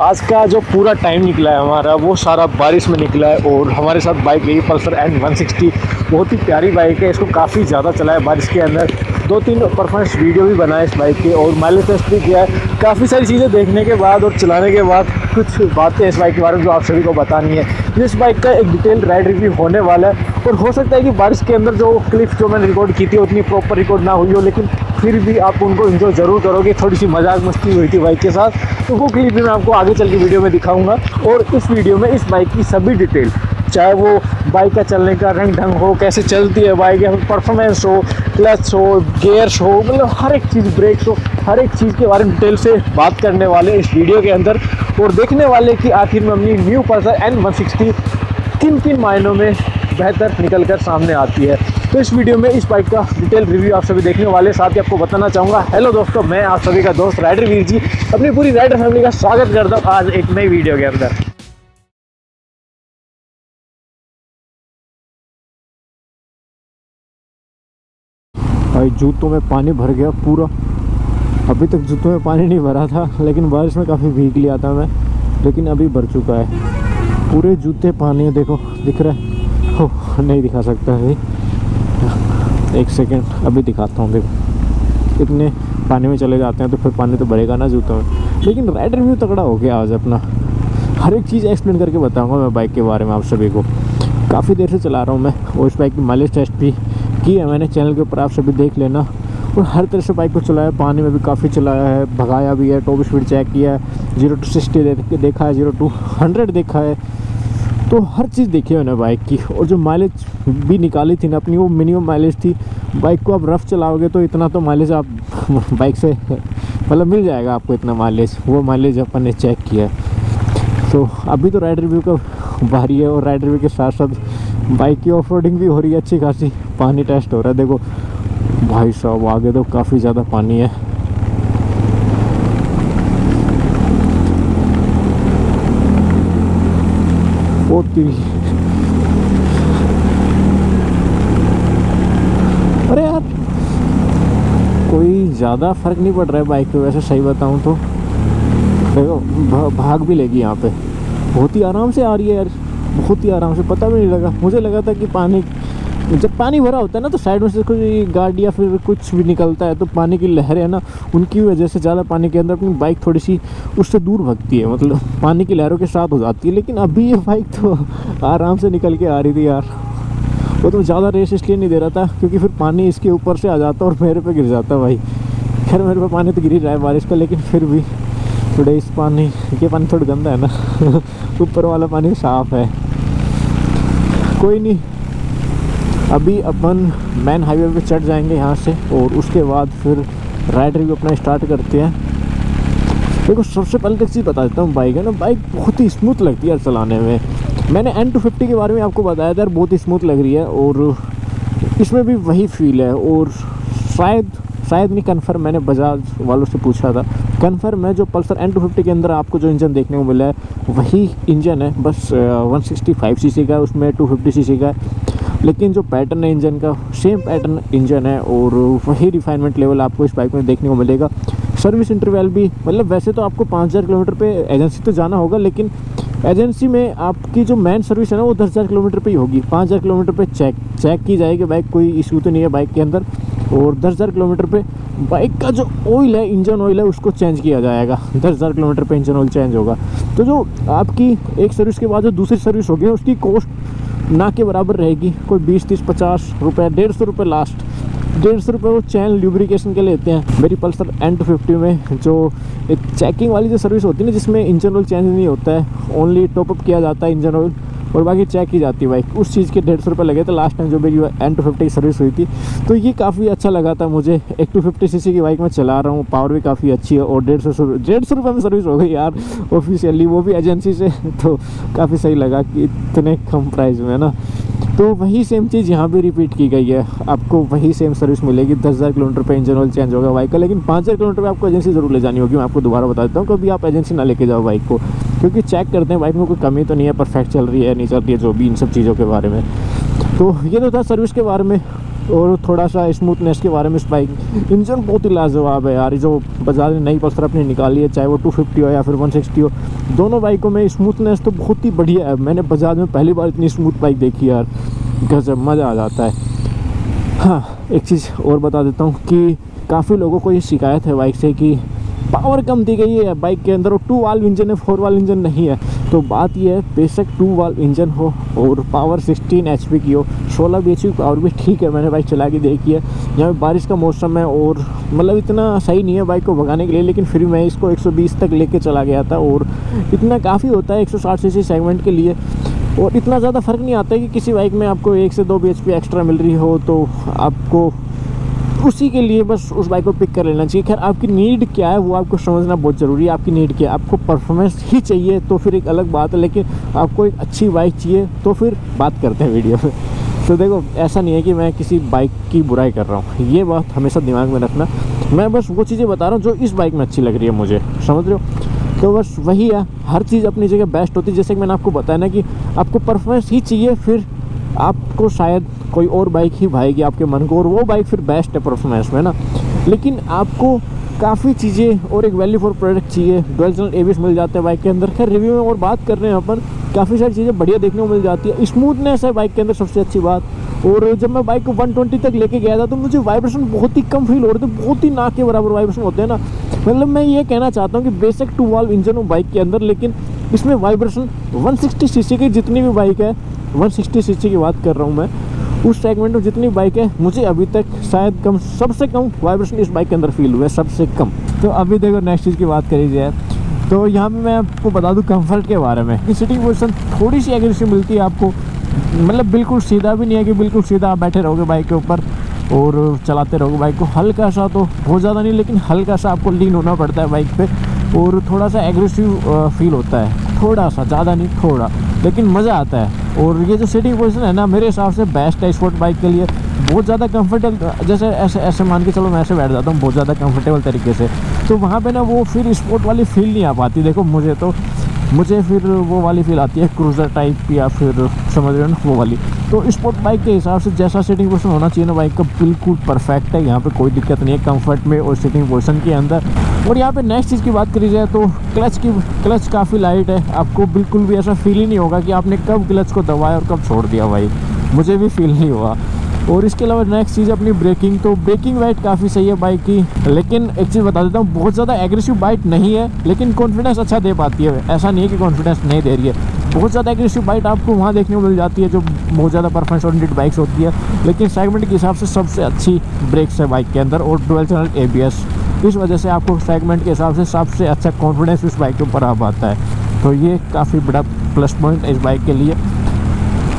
आज का जो पूरा टाइम निकला है हमारा वो सारा बारिश में निकला है। और हमारे साथ बाइक रही पल्सर N160, बहुत ही प्यारी बाइक है। इसको काफ़ी ज़्यादा चलाया बारिश के अंदर, 2-3 परफॉर्मेंस वीडियो भी बनाए इस बाइक के, और माइलेज टेस्ट भी किया है। काफ़ी सारी चीज़ें देखने के बाद और चलाने के बाद कुछ बातें इस बाइक के बारे में जो आप सभी को बतानी है। इस बाइक का एक डिटेल राइड रिव्यू होने वाला है, और हो सकता है कि बारिश के अंदर जो क्लिप जो मैंने रिकॉर्ड की थी उतनी प्रॉपर रिकॉर्ड ना हुई हो, लेकिन फिर भी आप उनको इंजॉय ज़रूर करोगे। थोड़ी सी मजाक मस्ती हुई थी बाइक के साथ, तो वो क्लिप भी मैं आपको आगे चल के वीडियो में दिखाऊंगा। और इस वीडियो में इस बाइक की सभी डिटेल, चाहे वो बाइक का चलने का रंग ढंग हो, कैसे चलती है बाइक, या फिर परफॉर्मेंस हो, क्लच हो, गियर्स हो, मतलब हर एक चीज़, ब्रेक्स हो, हर एक चीज़ के बारे में डिटेल से बात करने वाले इस वीडियो के अंदर। और देखने वाले कि आखिर में अपनी न्यू पल्सर N160 किन मायनों में बेहतर निकल कर सामने आती है। तो इस वीडियो में इस बाइक का डिटेल रिव्यू आप सभी देखने वाले। साथ ही आपको बताना चाहूँगा, हेलो दोस्तों, मैं आप सभी का दोस्त राइडर वीर जी अपनी पूरी राइडर फैमिली का स्वागत करता हूँ आज एक नई वीडियो के अंदर। भाई जूतों में पानी भर गया पूरा, अभी तक जूतों में पानी नहीं भरा था, लेकिन बारिश में काफ़ी भीग लिया था मैं, लेकिन अभी भर चुका है पूरे जूते पानी। देखो दिख रहा है? ओह नहीं दिखा सकता है, एक सेकेंड अभी दिखाता हूँ। देखो इतने पानी में चले जाते हैं तो फिर पानी तो भरेगा ना जूतों में। लेकिन राइडर रिव्यू तगड़ा हो गया आज अपना, हर एक चीज़ एक्सप्लेन करके बताऊँगा मैं बाइक के बारे में आप सभी को। काफ़ी देर से चला रहा हूँ मैं, और इस बाइक की माइलेज टेस्ट भी की है मैंने चैनल के ऊपर, आप सभी देख लेना। और हर तरह से बाइक को चलाया, पानी में भी काफ़ी चलाया है, भगाया भी है, टॉप स्पीड चेक किया है, 0 to 60 देखा है, 0 to 100 देखा है, तो हर चीज़ देखी है मैंने बाइक की। और जो माइलेज भी निकाली थी ना अपनी, वो मिनिमम माइलेज थी। बाइक को आप रफ़ चलाओगे तो इतना तो माइलेज आप बाइक से मतलब मिल जाएगा आपको, इतना माइलेज, वो माइलेज अपन ने चेक किया है। तो अभी तो राइडर रिव्यू का बारी है, और राइडर रिव्यू के साथ साथ बाइक की ऑफ रोडिंग भी हो रही है अच्छी खासी। पानी टेस्ट हो रहा है, देखो भाई साहब आगे तो काफ़ी ज़्यादा पानी है। अरे यार कोई ज़्यादा फर्क नहीं पड़ रहा है बाइक पे, वैसे सही बताऊँ तो। देखो भाग भी लेगी यहाँ पे, बहुत ही आराम से आ रही है यार, बहुत ही आराम से, पता भी नहीं लगा। मुझे लगा था कि पानी, जब पानी भरा होता है ना तो साइड में से कुछ गाड़ी या फिर कुछ भी निकलता है, तो पानी की लहरें है ना, उनकी वजह से ज़्यादा पानी के अंदर अपनी बाइक थोड़ी सी उससे दूर भगती है, मतलब पानी की लहरों के साथ हो जाती है। लेकिन अभी ये बाइक तो आराम से निकल के आ रही थी यार। वो तो ज़्यादा रेस इसलिए नहीं दे रहा था क्योंकि फिर पानी इसके ऊपर से आ जाता और मेरे पर गिर जाता। भाई खैर मेरे पर पानी तो गिर ही रहा है बारिश का, लेकिन फिर भी थोड़े इस पानी, ये पानी थोड़ा गंदा है ना, ऊपर वाला पानी साफ़ है। कोई नहीं, अभी अपन मेन हाईवे पे चढ़ जाएंगे यहाँ से, और उसके बाद फिर राइड रिव्यू अपना स्टार्ट करते हैं। देखो सबसे पहले एक चीज़ बता देता हूँ, बाइक है ना, बाइक बहुत ही स्मूथ लगती है यार चलाने में। मैंने N250 के बारे में आपको बताया था यार, बहुत ही स्मूथ लग रही है, और इसमें भी वही फील है। और शायद नहीं कन्फर्म, मैंने बजाज वालों से पूछा था, कन्फर्म है जो पल्सर N250 के अंदर आपको जो इंजन देखने को मिला है वही इंजन है, बस 165cc का, उसमें 250cc का, लेकिन जो पैटर्न है इंजन का सेम पैटर्न इंजन है, और वही रिफाइनमेंट लेवल आपको इस बाइक में देखने को मिलेगा। सर्विस इंटरवल भी, मतलब वैसे तो आपको 5000 किलोमीटर पे एजेंसी तो जाना होगा, लेकिन एजेंसी में आपकी जो मेन सर्विस है ना वो 10000 किलोमीटर पे ही होगी। 5000 किलोमीटर पे चेक की जाएगी बाइक, कोई इशू तो नहीं है बाइक के अंदर। और 10000 किलोमीटर पे बाइक का जो ऑयल है, इंजन ऑयल है, उसको चेंज किया जाएगा। 10000 किलोमीटर पे इंजन ऑयल चेंज होगा, तो जो आपकी एक सर्विस के बाद जो दूसरी सर्विस होगी उसकी कॉस्ट ना के बराबर रहेगी, कोई 20, 30, 50 रुपये, 150 रुपये, लास्ट 150 रुपये वो चैन ल्यूब्रिकेशन के लेते हैं। मेरी पल्सर N250 में जो एक चेकिंग वाली जो सर्विस होती है ना, जिसमें इंजन ऑयल चेंज नहीं होता है, ओनली टॉपअप किया जाता है इंजन ऑयल और बाकी चेक की जाती है बाइक, उस चीज़ के 150 रुपये लगे थे लास्ट टाइम जो मेरी N250 की सर्विस हुई थी। तो ये काफ़ी अच्छा लगा था मुझे, एक 250cc की बाइक मैं चला रहा हूँ, पावर भी काफ़ी अच्छी है, और 150 रुपये में सर्विस हो गई यार ऑफिशियली, वो भी एजेंसी से, तो काफ़ी सही लगा कि इतने कम प्राइस में ना। तो वही सेम चीज़ यहाँ भी रिपीट की गई है, आपको वही सेम सर्विस मिलेगी। 10000 किलोमीटर पे इंजन ऑयल चेंज होगा बाइक का, लेकिन 5000 किलोमीटर पे आपको एजेंसी ज़रूर ले जानी होगी। मैं आपको दोबारा बता देता हूँ, कभी आप एजेंसी ना लेके जाओ बाइक को, क्योंकि चेक करते हैं बाइक में कोई कमी तो नहीं है, परफेक्ट चल रही है, नहीं चल रही है, जो भी इन सब चीज़ों के बारे में। तो ये तो था सर्विस के बारे में। और थोड़ा सा स्मूथनेस के बारे में इस बाइक इंजन बहुत ही लाजवाब है यार। जो बजाज ने नई पल्सर अपनी निकाली है, चाहे वो 250 हो या फिर 160 हो, दोनों बाइकों में स्मूथनेस तो बहुत ही बढ़िया है। मैंने बजाज में पहली बार इतनी स्मूथ बाइक देखी यार, गजब मज़ा आ जाता है। हाँ, एक चीज़ और बता देता हूँ कि काफ़ी लोगों को ये शिकायत है बाइक से कि पावर कम दी गई है बाइक के अंदर, और 2 वाल्व इंजन है, 4 वाल्व इंजन नहीं है। तो बात यह है, बेशक 2 वाल्व इंजन हो और पावर 16 HP की हो, 16 BHP पावर भी ठीक है। मैंने बाइक चला के देखी है, यहाँ बारिश का मौसम है और मतलब इतना सही नहीं है बाइक को भगाने के लिए, लेकिन फिर मैं इसको 120 तक लेके चला गया था और इतना काफ़ी होता है 160 cc सेगमेंट के लिए। और इतना ज़्यादा फर्क नहीं आता है कि किसी बाइक में आपको 1 से 2 BHP एक्स्ट्रा मिल रही हो, तो आपको उसी के लिए बस उस बाइक को पिक कर लेना चाहिए। खैर, आपकी नीड क्या है वो आपको समझना बहुत ज़रूरी है। आपकी नीड क्या है, आपको परफॉर्मेंस ही चाहिए तो फिर एक अलग बात है, लेकिन आपको एक अच्छी बाइक चाहिए तो फिर बात करते हैं वीडियो में। तो देखो, ऐसा नहीं है कि मैं किसी बाइक की बुराई कर रहा हूँ, ये बात हमेशा दिमाग में रखना। मैं बस वो चीज़ें बता रहा हूँ जो इस बाइक में अच्छी लग रही है मुझे, समझ रहे हो। तो बस वही है, हर चीज़ अपनी जगह बेस्ट होती है। जैसे कि मैंने आपको बताया ना कि आपको परफॉर्मेंस ही चाहिए, फिर आपको शायद कोई और बाइक ही भाएगी आपके मन को, और वो बाइक फिर बेस्ट है परफॉर्मेंस में ना। लेकिन आपको काफ़ी चीज़ें और एक वैल्यू फॉर प्रोडक्ट चाहिए। डुअल चैनल ABS मिल जाते हैं बाइक के अंदर। खैर, रिव्यू में और बात कर रहे हैं अपन, काफ़ी सारी चीज़ें बढ़िया देखने को मिल जाती है। स्मूथनेस है बाइक के अंदर सबसे अच्छी बात। और जब मैं बाइक को 120 तक लेके गया था तो मुझे वाइब्रेशन बहुत ही कम फील हो रहे थे, बहुत ही नाक के बराबर वाइब्रेशन होते हैं ना। मतलब मैं ये कहना चाहता हूँ कि बेशक 2 वाल्व इंजन हो बाइक के अंदर, लेकिन इसमें वाइब्रेशन 160 cc की जितनी भी बाइक है, 160 cc की बात कर रहा हूँ मैं, उस सेगमेंट में जितनी बाइक है, मुझे अभी तक शायद कम सबसे कम वाइब्रेशन इस बाइक के अंदर फील हुआ है, सबसे कम। तो अभी देखो, नेक्स्ट चीज़ की बात करी जाए तो यहाँ पे मैं आपको बता दूँ कंफर्ट के बारे में कि सिटिंग पोजिशन थोड़ी सी एग्रेसिव मिलती है आपको। मतलब बिल्कुल सीधा भी नहीं है कि बिल्कुल सीधा आप बैठे रहोगे बाइक के ऊपर और चलाते रहोगे बाइक को, हल्का सा, तो बहुत ज़्यादा नहीं लेकिन हल्का सा आपको लीन होना पड़ता है बाइक पे, और थोड़ा सा एग्रेसिव फील होता है, थोड़ा सा, ज़्यादा नहीं थोड़ा, लेकिन मज़ा आता है। और ये जो सिटिंग पोजीशन है ना, मेरे हिसाब से बेस्ट है स्पोर्ट बाइक के लिए, बहुत ज़्यादा कंफर्टेबल। जैसे ऐसे मान के चलो मैं ऐसे बैठ जाता हूँ बहुत ज़्यादा कंफर्टेबल तरीके से, तो वहाँ पर ना वो फिर स्पोर्ट वाली फील नहीं आ पाती। देखो मुझे तो, मुझे फिर वो वाली फील आती है क्रूज़र टाइप, या फिर समझ रहे हो ना वो वाली। तो स्पोर्ट बाइक के हिसाब से जैसा सिटिंग पोजीशन होना चाहिए ना बाइक का, बिल्कुल परफेक्ट है, यहाँ पे कोई दिक्कत नहीं है कंफर्ट में और सिटिंग पोजीशन के अंदर। और यहाँ पे नेक्स्ट चीज़ की बात करी जाए तो क्लच काफ़ी लाइट है, आपको बिल्कुल भी ऐसा फील ही नहीं होगा कि आपने कब क्लच को दबाया और कब छोड़ दिया भाई, मुझे भी फील नहीं हुआ। और इसके अलावा नेक्स्ट चीज़ अपनी ब्रेकिंग, तो ब्रेकिंग वाइट काफ़ी सही है बाइक की। लेकिन एक चीज़ बता देता हूँ, बहुत ज़्यादा एग्रेसिव बाइट नहीं है, लेकिन कॉन्फिडेंस अच्छा दे पाती है। ऐसा नहीं है कि कॉन्फिडेंस नहीं दे रही है, बहुत ज़्यादा एग्रेसिव बाइट आपको वहाँ देखने को मिल जाती है जो बहुत ज़्यादा परफॉर्मेंस ओरिएंटेड बाइक्स होती है। लेकिन सेगमेंट के हिसाब से सबसे अच्छी ब्रेक्स है बाइक के अंदर और डुअल चैनल ABS, इस वजह से आपको सेगमेंट के हिसाब से सबसे अच्छा कॉन्फिडेंस इस बाइक के ऊपर आ पाता है। तो ये काफ़ी बड़ा प्लस पॉइंट है इस बाइक के लिए।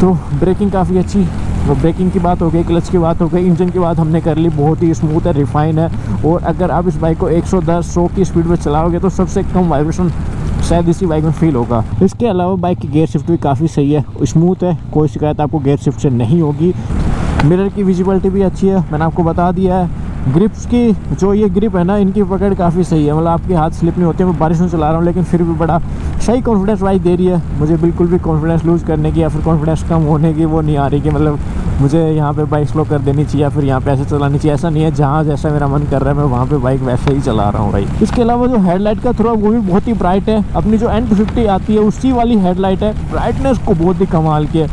तो ब्रेकिंग काफ़ी अच्छी, वो ब्रेकिंग की बात हो गई, क्लच की बात हो गई, इंजन की बात हमने कर ली, बहुत ही स्मूथ है, रिफाइन है। और अगर आप इस बाइक को 110-100 की स्पीड में चलाओगे तो सबसे कम वाइब्रेशन शायद इसी बाइक में फील होगा। इसके अलावा बाइक की गियर शिफ्ट भी काफ़ी सही है, स्मूथ है, कोई शिकायत आपको गियर शिफ्ट से नहीं होगी। मिरर की विजिबिलिटी भी अच्छी है, मैंने आपको बता दिया है। ग्रिप्स की जो ये ग्रिप है ना, इनकी पकड़ काफ़ी सही है, मतलब आपके हाथ स्लिप नहीं होते। मैं बारिश में चला रहा हूँ लेकिन फिर भी बड़ा सही कॉन्फिडेंस बाइक दे रही है, मुझे बिल्कुल भी कॉन्फिडेंस लूज़ करने की या फिर कॉन्फिडेंस कम होने की वो नहीं आ रही कि मतलब मुझे यहाँ पे बाइक स्लो कर देनी चाहिए या फिर यहाँ पे ऐसे चलानी चाहिए, ऐसा नहीं है। जहाँ जैसा मेरा मन कर रहा है मैं वहाँ पे बाइक वैसे ही चला रहा हूँ भाई। इसके अलावा जो हेडलाइट का थ्रो वो भी बहुत ही ब्राइट है, अपनी जो N250 आती है उसी वाली हेडलाइट है, ब्राइटनेस को बहुत ही कमाल की है।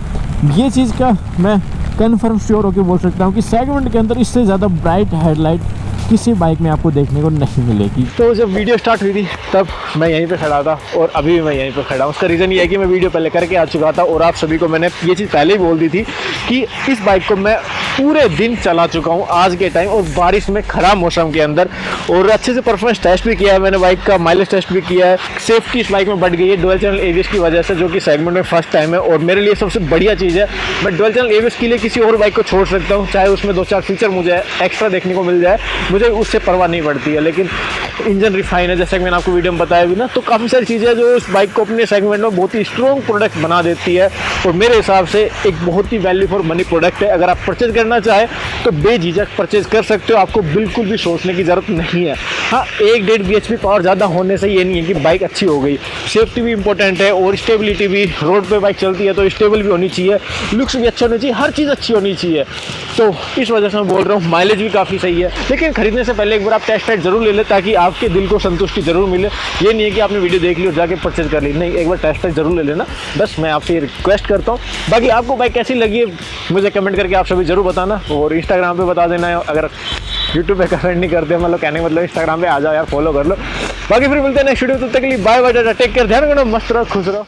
ये चीज़ का मैं कन्फर्म श्योर होकर बोल सकता हूँ कि सेगमेंट के अंदर इससे ज़्यादा ब्राइट हेडलाइट किसी बाइक में आपको देखने को नहीं मिलेगी। तो जब वीडियो स्टार्ट हुई थी तब मैं यहीं पे खड़ा था और अभी भी मैं यहीं पे खड़ा हूँ। उसका रीज़न ये है कि मैं वीडियो पहले करके आ चुका था और आप सभी को मैंने ये चीज़ पहले ही बोल दी थी कि इस बाइक को मैं पूरे दिन चला चुका हूँ आज के टाइम, और बारिश में ख़राब मौसम के अंदर, और अच्छे से परफॉर्मेंस टेस्ट भी किया है मैंने बाइक का, माइलेज टेस्ट भी किया है। सेफ्टी इस बाइक में बढ़ गई है डुअल चैनल ABS की वजह से, जो कि सेगमेंट में फर्स्ट टाइम है और मेरे लिए सबसे बढ़िया चीज़ है। मैं डुअल चैनल ABS के लिए किसी और बाइक को छोड़ सकता हूँ, चाहे उसमें 2-4 फीचर मुझे एक्स्ट्रा देखने को मिल जाए, मुझे मुझे उससे परवाह नहीं पड़ती है। लेकिन इंजन रिफाइन है, जैसे कि मैंने आपको वीडियो में बताया भी ना, तो काफ़ी सारी चीज़ें जो इस बाइक को अपने सेगमेंट में बहुत ही स्ट्रॉन्ग प्रोडक्ट बना देती है और मेरे हिसाब से एक बहुत ही वैल्यू फॉर मनी प्रोडक्ट है। अगर आप परचेज करना चाहें तो बेझिझक परचेज कर सकते हो, आपको बिल्कुल भी सोचने की ज़रूरत नहीं है। हाँ, 1.5 bhp पावर ज़्यादा होने से ये नहीं है कि बाइक अच्छी हो गई। सेफ्टी भी इंपॉर्टेंट है और स्टेबिलिटी भी, रोड पे बाइक चलती है तो स्टेबल भी होनी चाहिए, लुक्स भी अच्छे होने चाहिए, हर चीज़ अच्छी होनी चाहिए। तो इस वजह से मैं बोल रहा हूँ माइलेज भी काफ़ी सही है। लेकिन खरीदने से पहले एक बार आप टेस्ट राइड जरूर ले लें ताकि आपके दिल को संतुष्टि जरूर मिले। ये नहीं है कि आपने वीडियो देख ली और जाके परचेज कर ली, नहीं, एक बार टेस्ट राइड जरूर ले लेना, बस मैं आपसे ये रिक्वेस्ट करता हूँ। बाकी आपको बाइक कैसी लगी मुझे कमेंट करके आप सभी ज़रूर बताना और इंस्टाग्राम पर बता देना, अगर यूट्यूब पर कमेंट नहीं करते मतलब कहने मतलब इंस्टाग्राम पे आ जाओ यार, फॉलो कर लो। बाकी फिर मिलते हैं नेक्स्ट वीडियो, तब तक के लिए बाय बाय, टेक केयर, ध्यान रखना, मस्त रहो, खुश रहो।